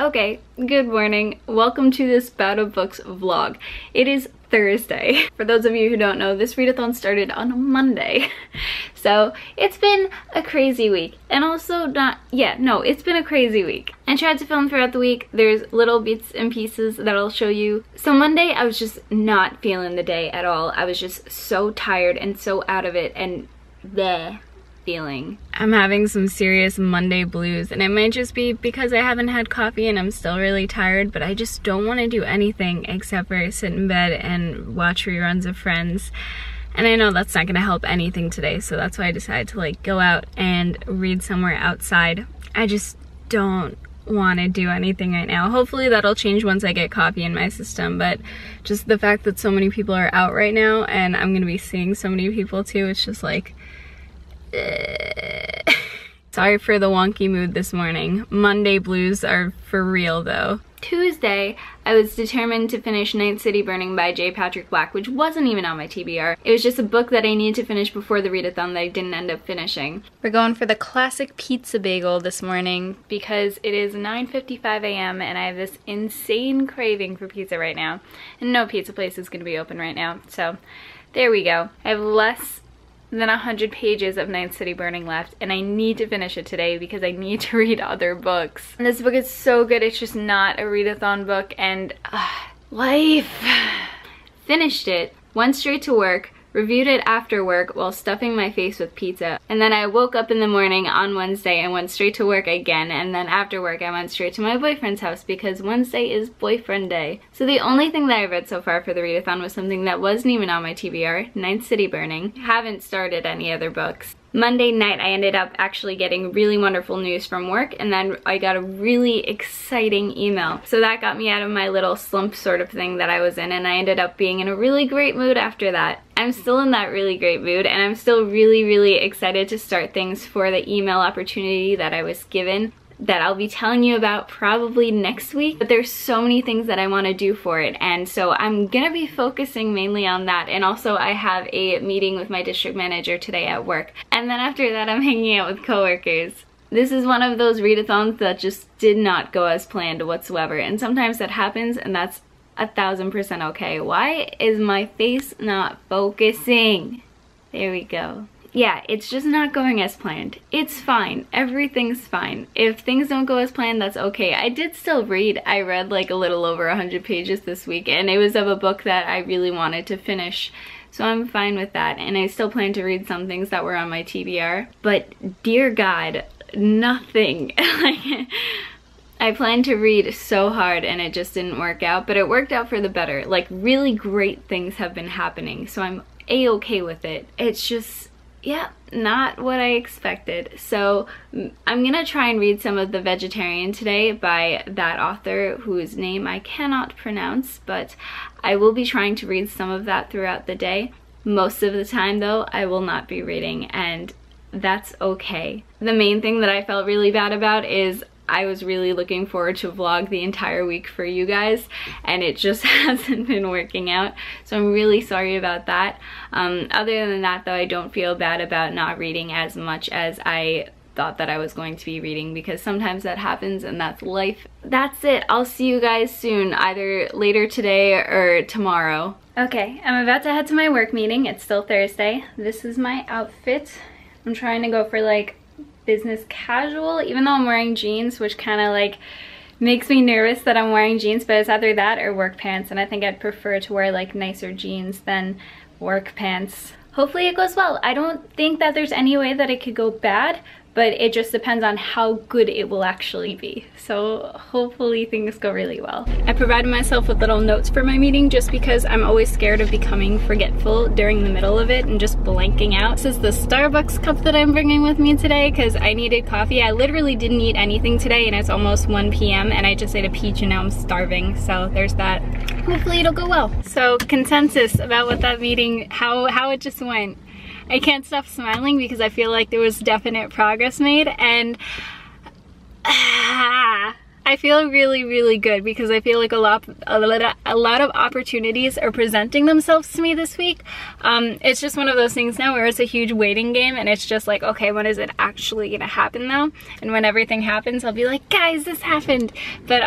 Okay, good morning. Welcome to this Bout of Books vlog. It is Thursday. For those of you who don't know, this readathon started on Monday. So it's been a crazy week. And also it's been a crazy week. I tried to film throughout the week. There's little bits and pieces that I'll show you. So Monday, I was just not feeling the day at all. I was just so tired and so out of it and bleh. Feeling. I'm having some serious Monday blues, and it might just be because I haven't had coffee and I'm still really tired, but I just don't want to do anything except for sit in bed and watch reruns of Friends. And I know that's not going to help anything today, so that's why I decided to like go out and read somewhere outside. I just don't want to do anything right now. Hopefully that'll change once I get coffee in my system, but just the fact that so many people are out right now and I'm going to be seeing so many people too, it's just like sorry for the wonky mood this morning. Monday blues are for real though. Tuesday, I was determined to finish Ninth City Burning by J. Patrick Black, which wasn't even on my TBR. It was just a book that I needed to finish before the readathon that I didn't end up finishing. We're going for the classic pizza bagel this morning because it is 9:55 a.m. and I have this insane craving for pizza right now. And no pizza place is going to be open right now, so there we go. I have less than 100 pages of Ninth City Burning left, and I need to finish it today because I need to read other books. And this book is so good, it's just not a readathon book, and life. Finished it, went straight to work, reviewed it after work while stuffing my face with pizza, and then I woke up in the morning on Wednesday and went straight to work again, and then after work I went straight to my boyfriend's house because Wednesday is boyfriend day. So the only thing that I read so far for the readathon was something that wasn't even on my TBR, Ninth City Burning. Haven't started any other books. Monday night I ended up actually getting really wonderful news from work, and then I got a really exciting email. So that got me out of my little slump sort of thing that I was in, and I ended up being in a really great mood after that. I'm still in that really great mood, and I'm still really excited to start things for the email opportunity that I was given that I'll be telling you about probably next week, but there's so many things that I want to do for it, and so I'm gonna be focusing mainly on that. And also I have a meeting with my district manager today at work, and then after that I'm hanging out with coworkers. This is one of those readathons that just did not go as planned whatsoever, and sometimes that happens, and that's 1000% okay. Why is my face not focusing? There we go. Yeah, it's just not going as planned. It's fine. Everything's fine. If things don't go as planned, that's okay. I did still read. I read like a little over 100 pages this week, and it was of a book that I really wanted to finish. So I'm fine with that, and I still plan to read some things that were on my TBR. But dear God, nothing. I planned to read so hard and it just didn't work out, but it worked out for the better. Like, really great things have been happening, so I'm a-okay with it. It's just, yeah, not what I expected. So I'm gonna try and read some of The Vegetarian today by that author whose name I cannot pronounce, but I will be trying to read some of that throughout the day. Most of the time though, I will not be reading, and that's okay. The main thing that I felt really bad about is I was really looking forward to vlog the entire week for you guys, and it just hasn't been working out, so I'm really sorry about that. Other than that though, I don't feel bad about not reading as much as I thought that I was going to be reading, because sometimes that happens, and that's life. That's it. I'll see you guys soon, either later today or tomorrow. Okay, I'm about to head to my work meeting. It's still Thursday. This is my outfit. I'm trying to go for like business casual, even though I'm wearing jeans, which kind of like makes me nervous that I'm wearing jeans, but it's either that or work pants, and I think I'd prefer to wear like nicer jeans than work pants. Hopefully it goes well. I don't think that there's any way that it could go bad, but it just depends on how good it will actually be. So hopefully things go really well. I provided myself with little notes for my meeting just because I'm always scared of becoming forgetful during the middle of it and just blanking out. This is the Starbucks cup that I'm bringing with me today because I needed coffee. I literally didn't eat anything today, and it's almost 1 p.m. and I just ate a peach and now I'm starving, so there's that. Hopefully it'll go well. So consensus about what that meeting, how it just went. I can't stop smiling because I feel like there was definite progress made, and I feel really, really good because I feel like a lot of opportunities are presenting themselves to me this week. It's just one of those things now where it's a huge waiting game, and it's just like, okay, when is it actually gonna happen though? And when everything happens, I'll be like, guys, this happened. But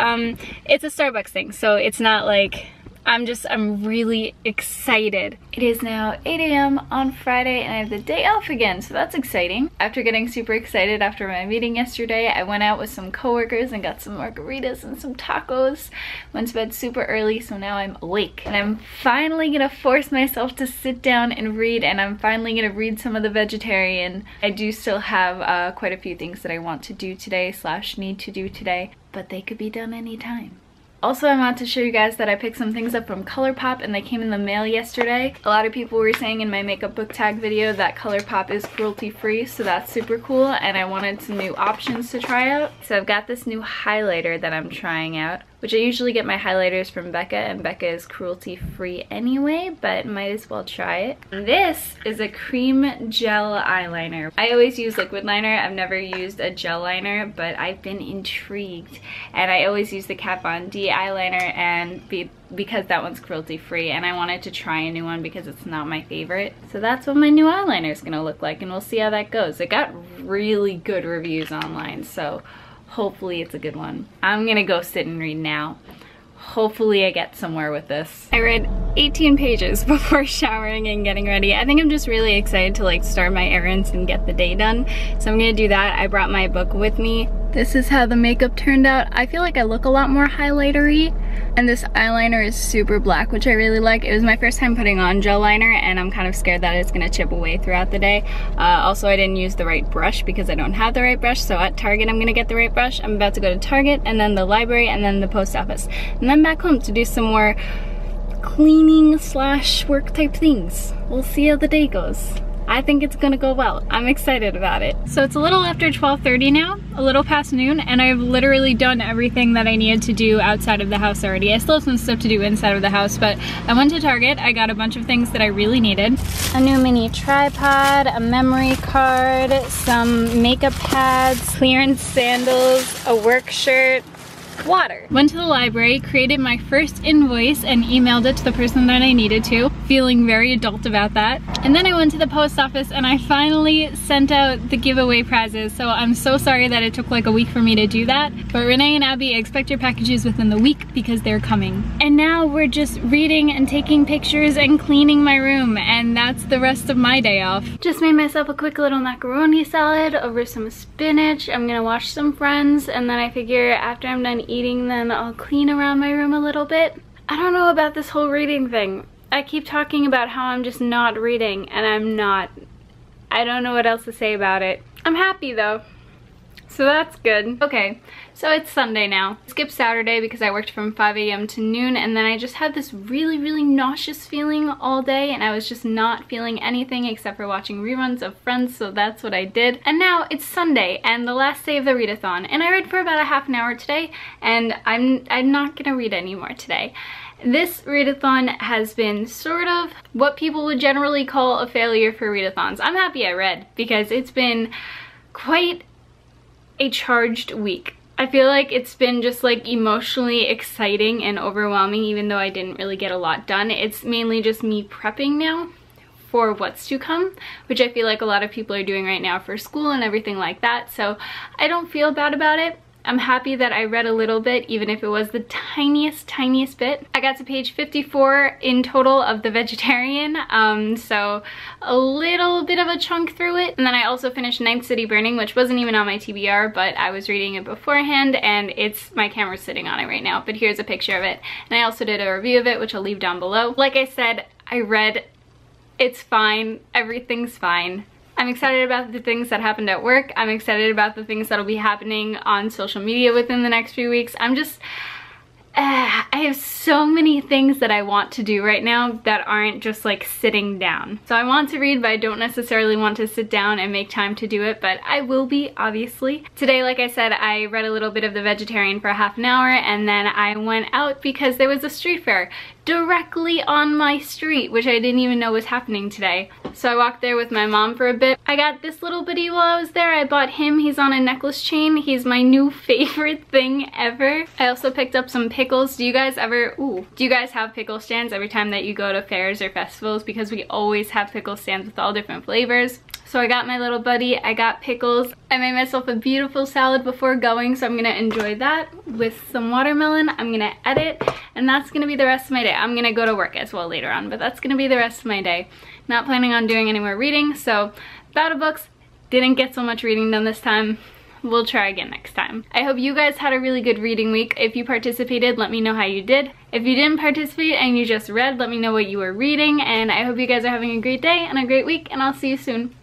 it's a Starbucks thing, so it's not like, I'm really excited. It is now 8 a.m. on Friday and I have the day off again, so that's exciting. After getting super excited after my meeting yesterday, I went out with some coworkers and got some margaritas and some tacos. Went to bed super early, so now I'm awake. And I'm finally gonna force myself to sit down and read, and I'm finally gonna read some of The Vegetarian. I do still have quite a few things that I want to do today / need to do today, but they could be done anytime. Also, I want to show you guys that I picked some things up from Colourpop and they came in the mail yesterday. A lot of people were saying in my makeup book tag video that Colourpop is cruelty free, so that's super cool, and I wanted some new options to try out. So I've got this new highlighter that I'm trying out, which I usually get my highlighters from Becca, and Becca is cruelty free anyway, but might as well try it. This is a cream gel eyeliner. I always use liquid liner, I've never used a gel liner, but I've been intrigued. And I always use the Kat Von D eyeliner and because that one's cruelty free, and I wanted to try a new one because it's not my favorite. So that's what my new eyeliner is gonna look like, and we'll see how that goes. It got really good reviews online, so hopefully it's a good one. I'm gonna go sit and read now. Hopefully I get somewhere with this. I read 18 pages before showering and getting ready. I think I'm just really excited to like start my errands and get the day done. So I'm gonna do that. I brought my book with me. This is how the makeup turned out. I feel like I look a lot more highlightery, and this eyeliner is super black, which I really like. It was my first time putting on gel liner, and I'm kind of scared that it's gonna chip away throughout the day. Also, I didn't use the right brush because I don't have the right brush, so at Target I'm gonna get the right brush. I'm about to go to Target, and then the library, and then the post office, and then back home to do some more cleaning / work type things. We'll see how the day goes. I think it's gonna go well. I'm excited about it. So it's a little after 12:30 now, a little past noon, and I've literally done everything that I needed to do outside of the house already. I still have some stuff to do inside of the house, but I went to Target, I got a bunch of things that I really needed. A new mini tripod, a memory card, some makeup pads, clearance sandals, a work shirt, water. Went to the library, created my first invoice and emailed it to the person that I needed to, feeling very adult about that. And then I went to the post office and I finally sent out the giveaway prizes, so I'm so sorry that it took like a week for me to do that. But Renee and Abby, expect your packages within the week because they're coming. And now we're just reading and taking pictures and cleaning my room, and that's the rest of my day off. Just made myself a quick little macaroni salad over some spinach. I'm gonna watch some Friends, and then I figure after I'm done eating, then I'll clean around my room a little bit. I don't know about this whole reading thing. I keep talking about how I'm just not reading, and I'm not. I don't know what else to say about it. I'm happy though, so that's good. Okay, so it's Sunday now. Skip Saturday because I worked from 5 a.m. to noon, and then I just had this really, really nauseous feeling all day, and I was just not feeling anything except for watching reruns of Friends, so that's what I did. And now it's Sunday and the last day of the readathon, and I read for about a half an hour today, and I'm not gonna read anymore today. This readathon has been sort of what people would generally call a failure for readathons. I'm happy I read because it's been quite a charged week. I feel like it's been just like emotionally exciting and overwhelming, even though I didn't really get a lot done. It's mainly just me prepping now for what's to come, which I feel like a lot of people are doing right now for school and everything like that, so I don't feel bad about it. I'm happy that I read a little bit, even if it was the tiniest bit. I got to page 54 in total of The Vegetarian, so a little bit of a chunk through it. And then I also finished Ninth City Burning, which wasn't even on my TBR, but I was reading it beforehand, and it's, my camera's sitting on it right now, but here's a picture of it. And I also did a review of it, which I'll leave down below. Like I said, I read, it's fine, everything's fine. I'm excited about the things that happened at work. I'm excited about the things that'll be happening on social media within the next few weeks. I'm just, I have so many things that I want to do right now that aren't just like sitting down. So I want to read, but I don't necessarily want to sit down and make time to do it, but I will be, obviously. Today, like I said, I read a little bit of The Vegetarian for half an hour, and then I went out because there was a street fair directly on my street, which I didn't even know was happening today. So I walked there with my mom for a bit. I got this little bitty while I was there. I bought him. He's on a necklace chain. He's my new favorite thing ever. I also picked up some pickles. Do you guys have pickle stands every time that you go to fairs or festivals? Because we always have pickle stands with all different flavors. So I got my little buddy, I got pickles. I made myself a beautiful salad before going, so I'm gonna enjoy that with some watermelon. I'm gonna edit, and that's gonna be the rest of my day. I'm gonna go to work as well later on, but that's gonna be the rest of my day. Not planning on doing any more reading, so Bout of Books, didn't get so much reading done this time. We'll try again next time. I hope you guys had a really good reading week. If you participated, let me know how you did. If you didn't participate and you just read, let me know what you were reading, and I hope you guys are having a great day and a great week, and I'll see you soon.